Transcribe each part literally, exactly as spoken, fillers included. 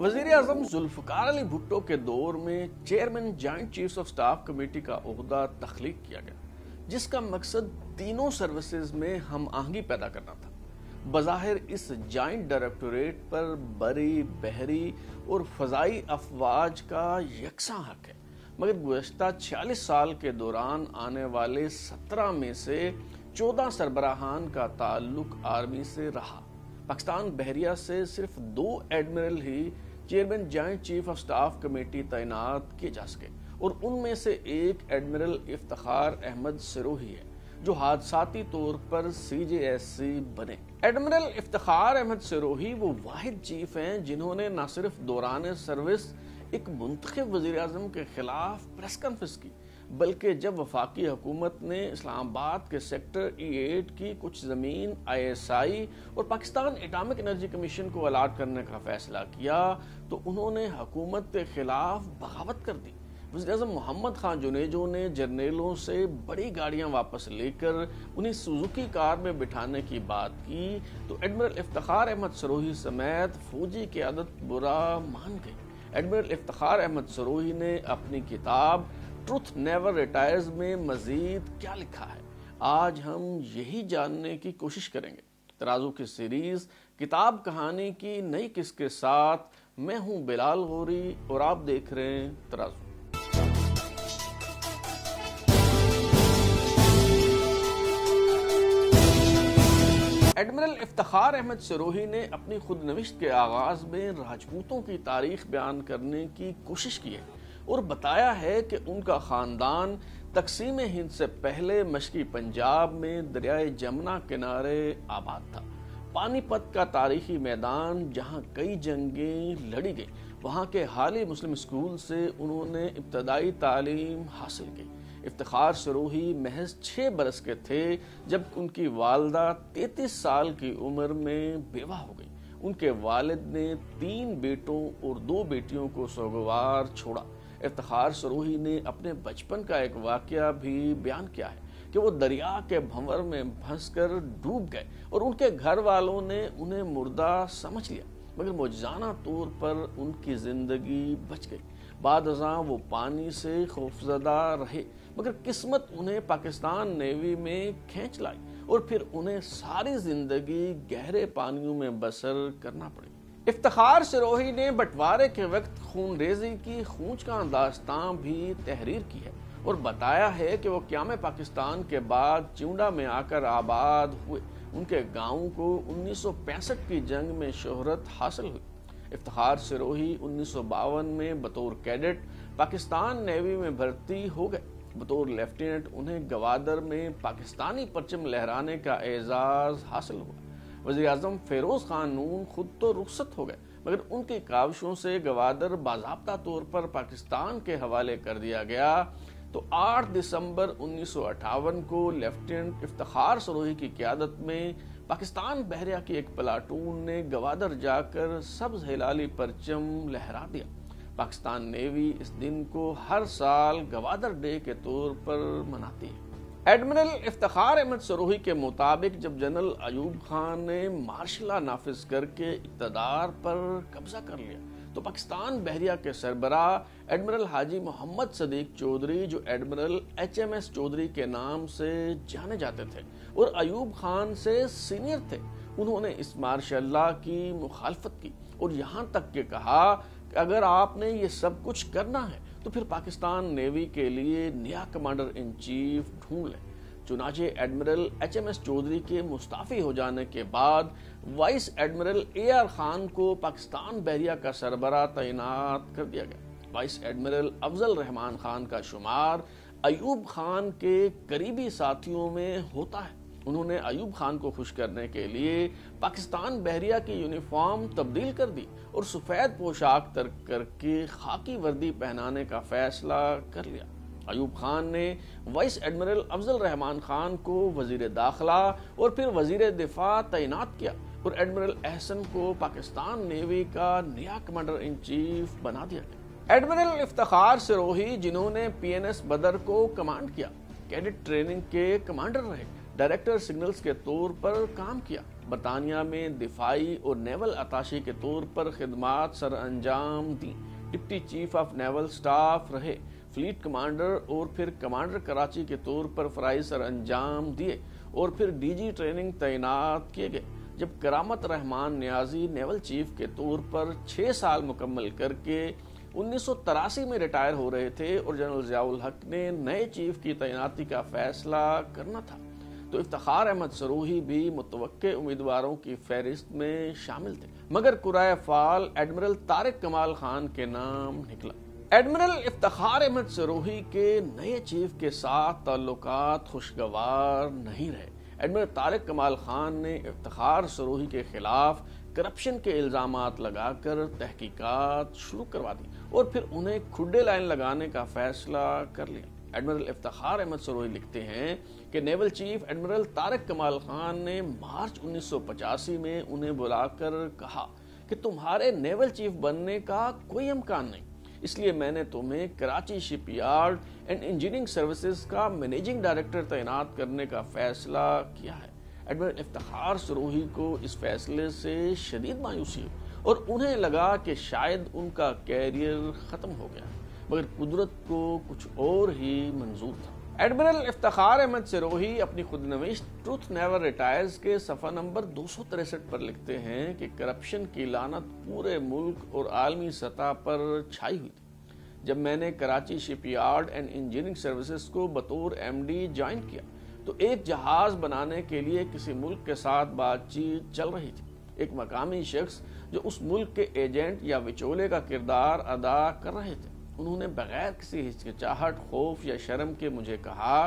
वज़ीर-ए-आज़म ज़ुल्फ़िकार अली भुट्टो के दौर में chairman joint chiefs of staff committee का ओहदा तख्लीक किया गया, जिसका मकसद तीनों सर्विसेज में हम आहंगी पैदा करना था। बज़ाहिर इस जॉइंट डायरेक्टोरेट पर बरी, बहरी और फ़ज़ाई अफवाज का यकसा हक है, मगर गुज़श्ता छियालीस साल के दौरान आने वाले सत्रह में से चौदह सरबराहान का ताल्लुक आर्मी से रहा। पाकिस्तान बहरिया से सिर्फ दो एडमिरल ही chairman joint chief of staff committee तैनात किए जा सके और उनमें से एक एडमिरल इफ्तिखार अहमद सिरोही है, जो हादसाती तौर पर सी जे एस सी बने। एडमिरल इफ्तिखार अहमद सिरोही वो वाहिद चीफ हैं जिन्होंने ना सिर्फ दौरान सर्विस एक मुंतखब वज़ीर-ए-आज़म के खिलाफ प्रेस कॉन्फ्रेंस की, बल्कि जब वफाकी हुकूमत ने इस्लामाबाद के सेक्टर ई आठ की कुछ ज़मीन आई एस आई और पाकिस्तान एटॉमिक एनर्जी कमीशन को अलाट करने का फैसला किया तो उन्होंने हुकूमत के खिलाफ बगावत कर दी। वज़ीर-ए-आज़म मोहम्मद खान जुनेजो ने जर्नेलों से बड़ी गाड़ियां वापस लेकर उन्हें सुजुकी कार में बिठाने की बात की तो एडमिरल इफ्तिखार अहमद सिरोही समेत फौजी क़यादत बुरा मान गई। एडमिरल इफ्तिखार अहमद सिरोही ने अपनी किताब ट्रुथ नेवर रिटायर्स में मजीद क्या लिखा है, आज हम यही जानने की कोशिश करेंगे। तराजू की सीरीज किताब कहानी की नई किस्त के साथ मैं हूं बिलाल गोरी और आप देख रहे हैं तराजू। एडमिरल इफ्तिखार अहमद सिरोही ने अपनी खुदनविश्त के आगाज में राजपूतों की तारीख बयान करने की कोशिश की है और बताया है कि उनका ख़ानदान तकसीम हिंद से पहले मशकी पंजाब में दरियाए जमुना किनारे आबाद था। पानीपत का तारीखी मैदान जहां कई जंगें लड़ी गई, वहां के हाली मुस्लिम स्कूल से उन्होंने इब्तदाई तालीम हासिल की। इफ्तिखार सिरोही महज छः बरस के थे जब उनकी वालदा तैंतीस साल की उम्र में बेवा हो गई। उनके वालिद ने तीन बेटों और दो बेटियों को सौगवार छोड़ा। इफ्तिखार सिरोही ने अपने बचपन का एक वाकया भी बयान किया है कि वो दरिया के भंवर में फंसकर डूब गए और उनके घर वालों ने उन्हें मुर्दा समझ लिया, मगर मौजज़ाना तौर पर उनकी ज़िंदगी बच गई। बाद अज़ां वो पानी से खौफजदा रहे, मगर किस्मत उन्हें पाकिस्तान नेवी में खींच लाई और फिर उन्हें सारी ज़िंदगी गहरे पानियों में बसर करना पड़ी। इफ्तिखार सिरोही ने बंटवारे के वक्त खून रेजी की खूंच का दास्तां भी तहरीर की है और बताया है कि वो क़याम पाकिस्तान के बाद चिंडा में आकर आबाद हुए। उनके गाँव को उन्नीस सौ पैंसठ की जंग में शोहरत हासिल हुई। इफ्तिखार सिरोही उन्नीस सौ बावन में बतौर कैडेट पाकिस्तान नेवी में भर्ती हो गए। बतौर लेफ्टिनेंट उन्हें गवादर में पाकिस्तानी परचम लहराने का एजाज़ हासिल हुआ। वज़ीर-ए-आज़म फ़िरोज़ खान नून खुद तो रुखसत हो गए, मगर उनकी काविशों से गवादर बाज़ाब्ता तौर पर पाकिस्तान के हवाले कर दिया गया तो आठ दिसंबर उन्नीस सौ अट्ठावन को लेफ्टिनेंट इफ्तिखार सिरोही की क़यादत में पाकिस्तान बहरिया की एक प्लाटून ने गवादर जाकर सब्ज़ हिलाली परचम लहरा दिया। पाकिस्तान नेवी इस दिन को हर साल गवादर डे के तौर पर मनाती है। एडमिरल इफ्तिखार अहमद सिरोही के मुताबिक जब जनरल अयूब खान ने मार्शल लॉ नाफिज करके इक़्तिदार पर कब्जा कर लिया तो पाकिस्तान बहरिया के सरबरा एडमिरल हाजी मोहम्मद सदीक चौधरी, जो admiral H M S Chaudhry के नाम से जाने जाते थे और अयूब खान से सीनियर थे, उन्होंने इस मार्शल लॉ की मुखालफत की और यहाँ तक कि कहा कि अगर आपने ये सब कुछ करना है तो फिर पाकिस्तान नेवी के लिए नया कमांडर इन चीफ ढूंढ लें। चुनाचे admiral H M S Chaudhry के मुस्ताफ़ी हो जाने के बाद vice admiral A R Khan को पाकिस्तान बहरिया का सरबरा तैनात कर दिया गया। वाइस एडमिरल अफजल रहमान खान का शुमार अयूब खान के करीबी साथियों में होता है। उन्होंने अयूब खान को खुश करने के लिए पाकिस्तान बहरिया की यूनिफॉर्म तब्दील कर दी और सफ़ेद पोशाक तर्क करके खाकी वर्दी पहनाने का फैसला कर लिया। अयूब खान ने वाइस एडमिरल अफजल रहमान खान को वज़ीर दाखिला और फिर वज़ीर दिफा तैनात किया और एडमिरल एहसन को पाकिस्तान नेवी का नया कमांडर इन चीफ बना दिया गया। एडमिरल इफ्तिखार सिरोही, जिन्होंने पी एन एस बदर को कमांड किया, कैडेट ट्रेनिंग के कमांडर रहे, डायरेक्टर सिग्नल्स के तौर पर काम किया। बरतानिया में दिफाई और नेवल अताशे के तौर पर खिदमात सर अंजाम दी। Deputy chief of naval staff रहे, फ्लीट कमांडर और फिर कमांडर कराची के तौर पर फराइज सर अंजाम दिए और फिर डीजी ट्रेनिंग तैनात किए गए। जब करामत रहमान नियाजी नेवल चीफ के तौर पर छः साल मुकम्मल करके उन्नीस सौ तिरासी में रिटायर हो रहे थे और जनरल ज़ियाउल हक ने नए चीफ की तैनाती का फैसला करना था, तो इफ्तिखार अहमद सिरोही भी मुतवक्के उम्मीदवारों की फहरिस्त में शामिल थे, मगर कुराए फाल एडमिरल तारिक कमाल खान के नाम निकला। एडमिरल इफ्तिखार अहमद सिरोही के नए चीफ के साथ ताल्लुकात खुशगवार नहीं रहे। एडमिरल तारिक कमाल खान ने इफ्तिखार सिरोही के खिलाफ करप्शन के इल्जामात लगाकर तहकीकात शुरू करवा दी और फिर उन्हें खुडे लाइन लगाने का फैसला कर लिया। एडमिरल इफ्तिखार अहमद सिरोही लिखते हैं कि नेवल चीफ एडमिरल तारिक कमाल खान ने मार्च उन्नीस सौ पचासी में उन्हें बुलाकर कहा कि तुम्हारे नेवल चीफ बनने का कोई इम्कान नहीं, इसलिए मैंने तुम्हें Karachi shipyard and engineering services का मैनेजिंग डायरेक्टर तैनात करने का फैसला किया है। एडमिरल इफ्तिखार सिरोही को इस फैसले से शदीद मायूसी हुई और उन्हें लगा कि शायद उनका कैरियर ख़त्म हो गया, मगर कुदरत को कुछ और ही मंजूर था। एडमिरल इफ्तिखार अहमद सिरोही अपनी खुदनवीश ट्रुथ नेवर रिटायर्स के सफ़ा नंबर दो सौ तिरसठ पर लिखते हैं कि करप्शन की लानत पूरे मुल्क और आलमी सतह पर छाई हुई थी। जब मैंने Karachi shipyard and engineering services को बतौर एम डी ज्वाइन किया तो एक जहाज बनाने के लिए किसी मुल्क के साथ बातचीत चल रही थी। एक मकामी शख्स जो उस मुल्क के एजेंट या विचोले का किरदार अदा कर रहे थे, उन्होंने बगैर किसी हिचकिचाहट, खौफ या शर्म के मुझे कहा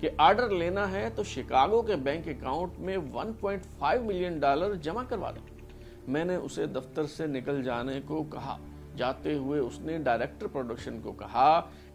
कि आर्डर लेना है तो शिकागो के बैंक अकाउंट में एक पॉइंट पाँच मिलियन डॉलर जमा करवा दें। मैंने उसे दफ्तर से निकल जाने को कहा। जाते हुए उसने डायरेक्टर प्रोडक्शन को कहा,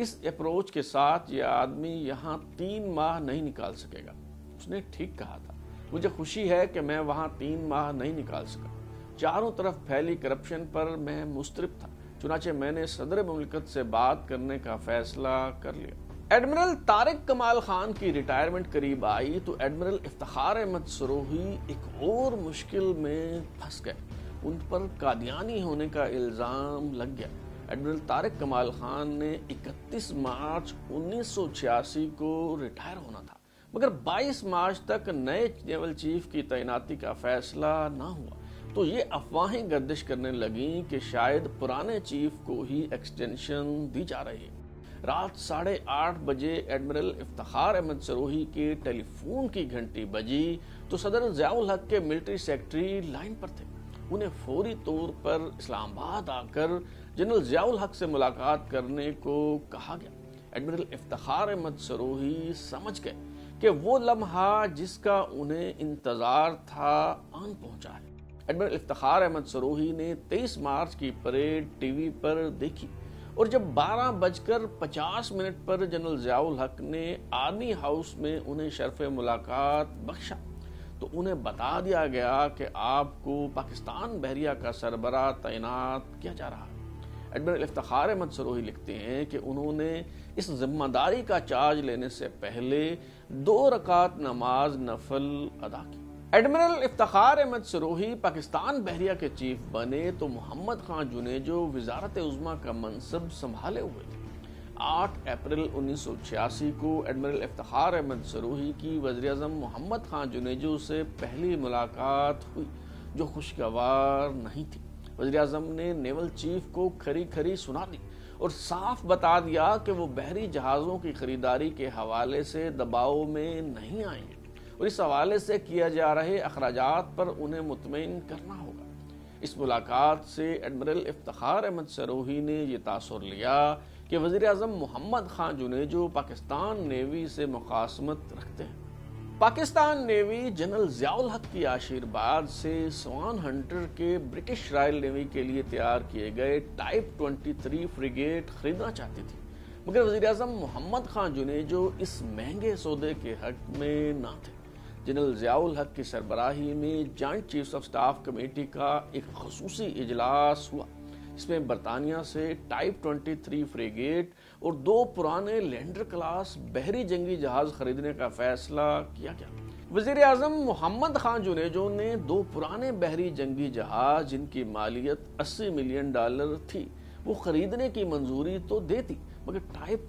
इस अप्रोच के साथ यह आदमी यहाँ तीन माह नहीं निकाल सकेगा। उसने ठीक कहा था। मुझे खुशी है कि मैं वहाँ तीन माह नहीं निकाल सका। चारों तरफ फैली करप्शन पर मैं मुस्तरिब था, चुनाचे मैंने सदर मुमलिकत से बात करने का फैसला कर लिया। एडमिरल तारिक कमाल खान की रिटायरमेंट करीब आई तो एडमिरल इफ्तिखार अहमद सिरोही एक और मुश्किल में फंस गए। उन पर कादियानी होने का इल्ज़ाम लग गया। एडमिरल तारिक कमाल खान ने इकतीस मार्च उन्नीस सौ छियासी को रिटायर होना था, मगर बाईस मार्च तक नए नेवल चीफ की तैनाती का फैसला ना हुआ, तो ये अफवाहें गर्दिश करने लगीं कि शायद पुराने चीफ को ही एक्सटेंशन दी जा रही है। रात साढ़े आठ बजे एडमिरल इफ्तिखार अहमद सिरोही के टेलीफोन की घंटी बजी तो सदर ज़ियाउल हक के मिलिट्री सेक्रेटरी लाइन पर थे। उन्हें फौरी तौर पर इस्लामाबाद आकर जनरल ज़ियाउल हक से मुलाकात करने को कहा गया। एडमिरल इफ्तिखार अहमद सिरोही समझ गए कि वो लम्हा जिसका उन्हें इंतज़ार था आन पहुंचा है। एडमिरल इफ्तिखार अहमद सिरोही ने तेईस मार्च की परेड टीवी पर देखी और जब बारह बजकर पचास मिनट पर जनरल ज़ियाउल हक ने आर्मी हाउस में उन्हें शर्फ मुलाकात बख्शा तो उन्हें बता दिया गया कि आपको पाकिस्तान बहरिया का सरबराह तैनात किया जा रहा है। एडमिरल इफ्तिखार अहमद सिरोही लिखते हैं कि उन्होंने इस जिम्मेदारी का चार्ज लेने से पहले दो रकात नमाज नफल अदा की। एडमिरल इफ्तिखार अहमद सिरोही पाकिस्तान बहरिया के चीफ बने तो मोहम्मद खान जुनेजो वजारत उज़्मा का मनसब संभाले हुए थे। आठ अप्रैल उन्नीस सौ छियासी को एडमिरल इफ्तिखार अहमद सिरोही की वज़ीर-ए-आज़म मोहम्मद खान जुनेजो से पहली मुलाकात हुई जो खुशगवार नहीं थी। वज़ीर-ए-आज़म ने नेवल चीफ को खरी खरी सुना दी और साफ बता दिया कि वो बहरी जहाज़ों की खरीदारी के हवाले से दबाव में नहीं आएंगे और इस हवाले से किया जा रहे अखराजात पर उन्हें मुतमईन करना होगा। इस मुलाकात से एडमिरल इफ्तिखार अहमद सिरोही ने यह तासुर लिया कि वज़ीर-ए-आज़म मोहम्मद खान जुनेजो पाकिस्तान नेवी से मुखासमत रखते हैं। पाकिस्तान नेवी जनरल ज़ियाउल हक की आशीर्वाद से स्वान हंटर के ब्रिटिश रॉयल नेवी के लिए तैयार किए गए टाइप तेईस फ्रिगेट खरीदना चाहती थी, मगर वज़ीर-ए-आज़म मोहम्मद खान जुनेजो इस महंगे सौदे के हक में ना थे। जनरल ज़ियाउल हक की सरबराही में joint chiefs of staff committee का एक खसूसी इजलास हुआ। इसमें बरतानिया से टाइप तेईस फ्रिगेट और दो पुराने लैंडर क्लास बहरी जंगी जहाज खरीदने का फैसला किया गया। वज़ीर आज़म मोहम्मद खान जुनेजो ने दो पुराने बहरी जंगी जहाज जिनकी मालियत अस्सी मिलियन डॉलर थी वो खरीदने की मंजूरी तो देती, मगर टाइप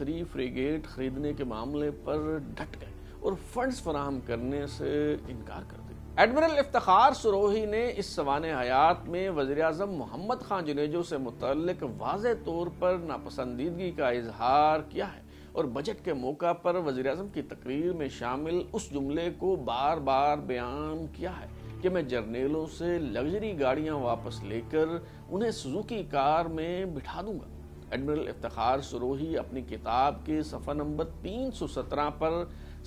तेईस फ्रिगेट खरीदने के मामले पर डट गए और फंड्स फराहम करने से इनकार कर दिया। एडमिरल इफ्तिखार सरोही ने इस सवान हयात में वज़ीर-ए-आज़म मोहम्मद खान जुनेजो से मुतल्लिक वाज़े तौर पर नापसंदीदगी का इजहार किया है और बजट के मौका पर वज़ीर-ए-आज़म की तकरीर में शामिल उस जुमले को बार बार बयान किया है कि मैं जर्नेलों से लग्जरी गाड़ियां वापस लेकर उन्हें सुजुकी कार में बिठा दूंगा। एडमिरल इफ्तिखार सरोही अपनी किताब के सफ़ा नंबर तीन सौ सत्रह पर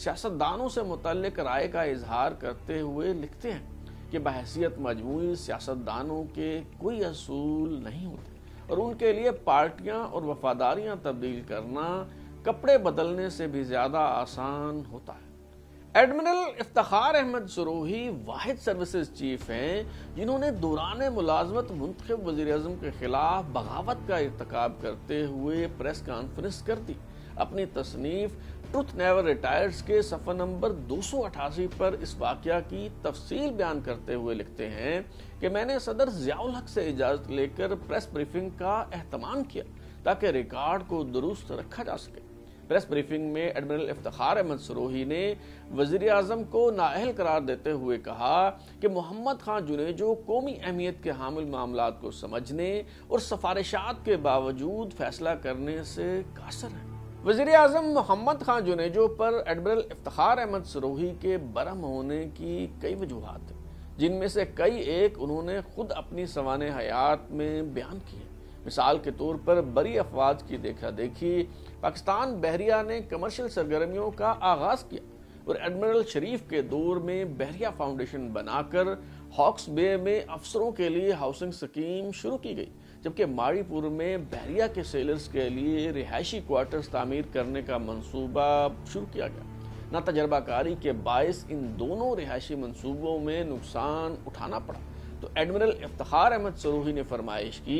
सियासतदानों से मुतल्लिक राय का इजहार करते हुए लिखते हैं कि बहैसियत मजमूई सियासतदानों के कोई असूल नहीं होते और उनके लिए पार्टियां और वफादारियां तब्दील करना कपड़े बदलने से भी ज़्यादा आसान होता है। एडमिरल इफ्तिखार अहमद सिरोही वाहिद सर्विसेज चीफ हैं जिन्होंने दौरान मुलाजमत मुंतखब वज़ीर-ए-आज़म के खिलाफ बगावत का इर्तिकाब करते हुए प्रेस कॉन्फ्रेंस कर दी। अपनी तसनीफ ट्रुथ नेवर रिटायर्स के सफ़ा नंबर दो सौ अठासी पर इस वाक़या की तफसील बयान करते हुए लिखते हैं कि मैंने सदर ज़िया-उल-हक़ से इजाज़त लेकर प्रेस ब्रीफिंग का अहतमाम किया ताकि रिकॉर्ड को दुरुस्त रखा जा सके। प्रेस ब्रीफिंग में एडमिरल इफ्तिखार अहमद सिरोही ने वज़ीर-ए-आज़म को नाअहल करार देते हुए कहा कि मोहम्मद खान जुनेजो कौमी अहमियत के हामिल मामलात को समझने और सफारिशात के बावजूद फैसला करने से कासर हैं। वज़ीर-ए-आज़म मोहम्मद खान जुनेजो पर एडमिरल इफ्तिखार अहमद सिरोही के बरहम होने की कई वजूहत हैं जिनमें से कई एक उन्होंने खुद अपनी सवाने हयात में बयान किए। मिसाल के तौर पर बड़ी अफवाज की देखा देखी पाकिस्तान बहरिया ने कमर्शियल सरगर्मियों का आगाज किया और एडमिरल शरीफ के दौर में बहरिया फाउंडेशन बनाकर हॉक्स बे में अफसरों के लिए हाउसिंग स्कीम शुरू की गई, जबकि माड़ीपुर में बहरिया के सेलर्स के लिए रिहायशी क्वार्टर्स तामीर करने का मंसूबा शुरू किया गया। ना तजर्बाकारी के बायस इन दोनों रिहायशी मंसूबों में नुकसान उठाना पड़ा तो एडमिरल इफ्तिखार अहमद सिरोही ने फरमाइश की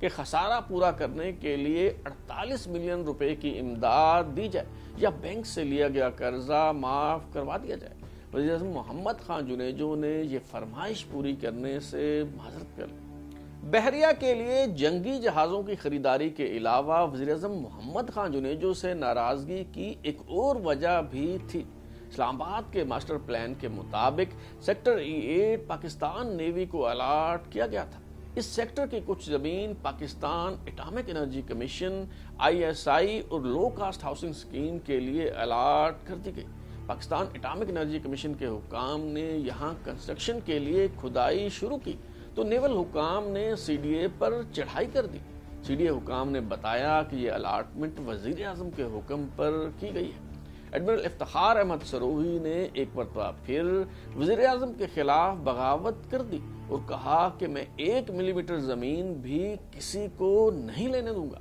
कि खसारा पूरा करने के लिए अड़तालीस मिलियन रुपए की इमदाद दी जाए या बैंक से लिया गया कर्जा माफ़ करवा दिया जाए। वज़ीर-ए-आज़म मोहम्मद खान जुनेजो ने यह फरमाइश पूरी करने से माजरत कर ली। बहरिया के लिए जंगी जहाज़ों की ख़रीदारी के अलावा वज़ीर-ए-आज़म मोहम्मद खान जुनेजो से नाराज़गी की एक और वजह भी थी। इस्लामाबाद के मास्टर प्लान के मुताबिक सेक्टर ई आठ पाकिस्तान नेवी को अलाट किया गया था। इस सेक्टर की कुछ ज़मीन Pakistan atomic energy commission I S I और लो कास्ट हाउसिंग स्कीम के लिए अलाट कर दी गई। पाकिस्तान एटॉमिक एनर्जी कमीशन के हुकाम ने यहाँ कंस्ट्रक्शन के लिए खुदाई शुरू की तो नेवल हुकाम ने सी डी ए पर चढ़ाई कर दी। सी डी ए हुकाम ने बताया कि ये अलाटमेंट वज़ीर आज़म के हुक्म पर की गई है। एडमिरल इफ्तिखार अहमद सिरोही ने एक मरतबा फिर वज़ीर-ए-आज़म के खिलाफ बगावत कर दी और कहा कि मैं एक मिलीमीटर ज़मीन भी किसी को नहीं लेने दूंगा।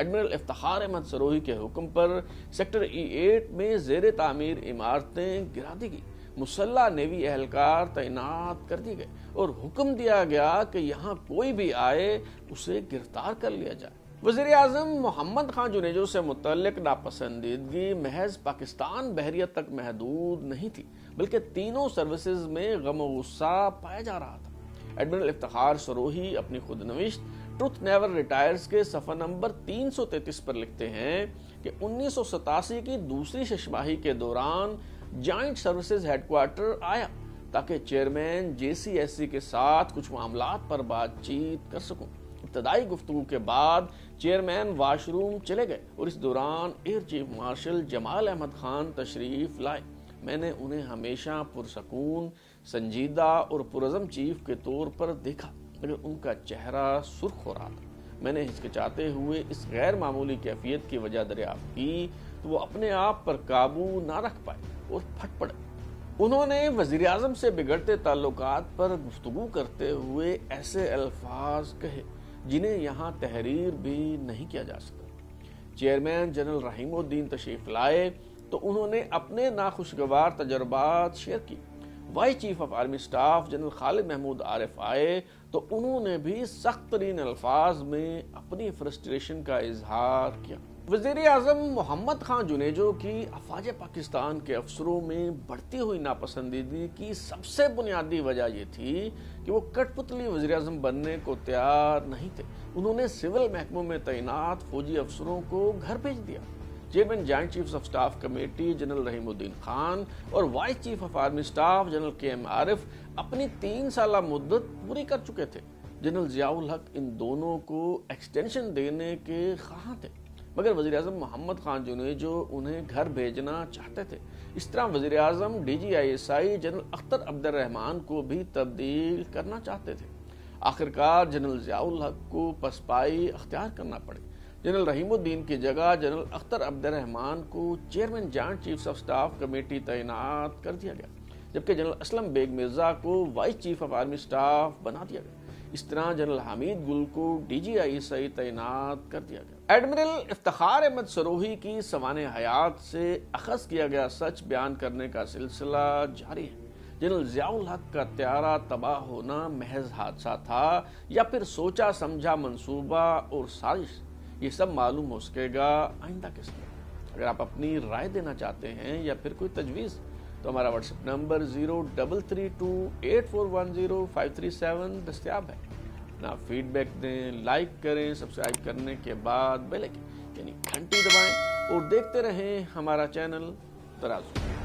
एडमिरल इफ्तिखार अहमद सिरोही के हुक्म पर सेक्टर ई आठ में ज़ेर तामीर इमारतें गिरा दी गई, मुसल्ला नेवी एहलकार तैनात कर दिए गए और हुक्म दिया गया कि यहाँ कोई भी आए उसे गिरफ्तार कर लिया जाए। वज़ीर-ए-आज़म मोहम्मद खान जुनेजो से मुतल्लिक नापसंदीदगी महज पाकिस्तान बहरिया तक महदूद नहीं थी, बल्कि तीनों सर्विसेज में गम और गुस्सा पाया जा रहा था। एडमिरल इफ्तिखार सिरोही अपनी खुदनविश्त ट्रुथ नेवर रिटायर्स के सफ़ा नंबर तीन सौ तैंतीस पर लिखते हैं कि उन्नीस सौ सतासी की दूसरी शशमाही के दौरान जॉइंट सर्विसेज हेडक्वार्टर आया ताकि चेयरमैन जे सी एस सी के साथ कुछ मामलात पर बातचीत कर सकूँ। इब्तदाई गुफ्तगू के बाद चेयरमैन वाशरूम चले गए और इस दौरान air chief marshal Jamal Ahmed Khan तशरीफ लाए। मैंने उन्हें हमेशा पुरसकून, संजीदा और पुरज़म चीफ के तौर पर देखा, मगर उनका चेहरा सुर्ख हो रहा था। मैंने हिचकिचाते हुए इस गैर मामूली कैफियत की वजह दरियाफ्त की तो वो अपने आप पर काबू ना रख पाए और फट पड़े। उन्होंने वज़ीर-ए-आज़म से बिगड़ते ताल्लुकात पर गुफ्तगू करते हुए ऐसे अल्फाज कहे जिन्हें यहाँ तहरीर भी नहीं किया जा सकता। चेयरमैन जनरल रहीमुद्दीन तशरीफ लाए तो उन्होंने अपने नाखुशगवार तजर्बात शेयर की। Vice chief of army staff general Khalid Mahmood Arif आए तो उन्होंने भी सख्त तरीन अल्फाज में अपनी फ्रस्ट्रेशन का इजहार किया। वज़ीर-ए-आज़म मोहम्मद खान जुनेजो की अफवाज पाकिस्तान के अफसरों में बढ़ती हुई नापसंदीदगी की सबसे बुनियादी वजह यह थी कि वो कठपुतली वज़ीर-ए-आज़म बनने को तैयार नहीं थे। उन्होंने सिविल महकमों में तैनात फौजी अफसरों को घर भेज दिया। Chairman joint chiefs of staff committee general Rahimuddin Khan और vice chief of army staff general K M Arif अपनी तीन साल मुद्दत पूरी कर चुके थे। जनरल ज़िया-उल-हक इन दोनों को एक्सटेंशन देने के ख्वाह थे, मगर वज़ीर-ए-आज़म मोहम्मद खान जुनेजो उन्हें घर भेजना चाहते थे। इस तरह वज़ीर-ए-आज़म D G I S I general Akhtar Abdur Rahman को भी तब्दील करना चाहते थे। आखिरकार जनरल ज़िया-उल-हक को पसपाई अख्तियार करना पड़े। जनरल रहीमुद्दीन की जगह जनरल अख्तर अब्दुर रहमान को chairman joint chiefs of staff committee तैनात कर दिया गया, जबकि जनरल असलम बेग मिर्जा को vice chief of army staff बना दिया गया। इस तरह जनरल हमीद गुल को डी जी आई एस आई तैनात कर दिया गया। एडमिरल इफ्तिखार अहमद सिरोही की सवाने हयात से अखज़ किया गया सच बयान करने का सिलसिला जारी है। जनरल ज़ियाउल हक का त्यारा तबाह होना महज हादसा था या फिर सोचा समझा मंसूबा और साजिश, ये सब मालूम हो सकेगा आइंदा किस में। अगर आप अपनी राय देना चाहते हैं या फिर कोई तजवीज़, तो हमारा WhatsApp number zero double three two eight four one zero five three seven दस्तियाब है। ना फीडबैक दें, लाइक करें, सब्सक्राइब करने के बाद बेल आइकन यानी घंटी दबाएं और देखते रहें हमारा चैनल तराजू।